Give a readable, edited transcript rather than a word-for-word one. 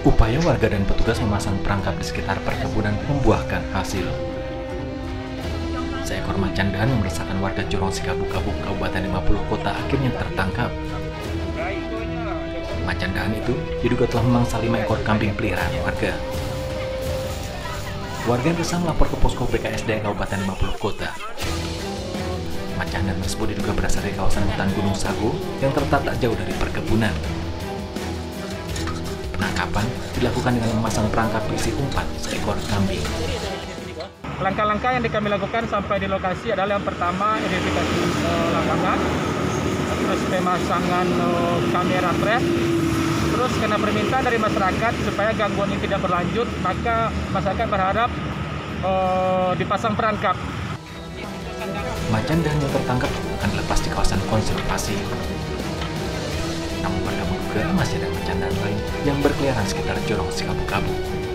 Upaya warga dan petugas memasang perangkap di sekitar perkebunan membuahkan hasil. Seekor macan dahan yang meresahkan warga Jorong Sikabu-kabu, Kabupaten Limapuluh Kota akhirnya tertangkap. Macan dahan itu diduga telah memangsa 5 ekor kambing peliharaan warga. Warga yang resah melapor ke posko BKSDA Kabupaten Limapuluh Kota. Macan dahan tersebut diduga berasal dari kawasan hutan Gunung Sago yang terletak tak jauh dari perkebunan. Penangkapan dilakukan dengan memasang perangkap berisi umpan seekor kambing. Langkah-langkah yang kami lakukan sampai di lokasi adalah yang pertama identifikasi lapangan, terus pemasangan kamera trap, terus karena permintaan dari masyarakat supaya gangguan ini tidak berlanjut, maka masyarakat berharap dipasang perangkap. Macan dahan yang tertangkap akan dilepas di kawasan konservasi. Namun warga menduga masih ada macan dahan lain yang berkeliaran sekitar Jorong Sikabu-kabu.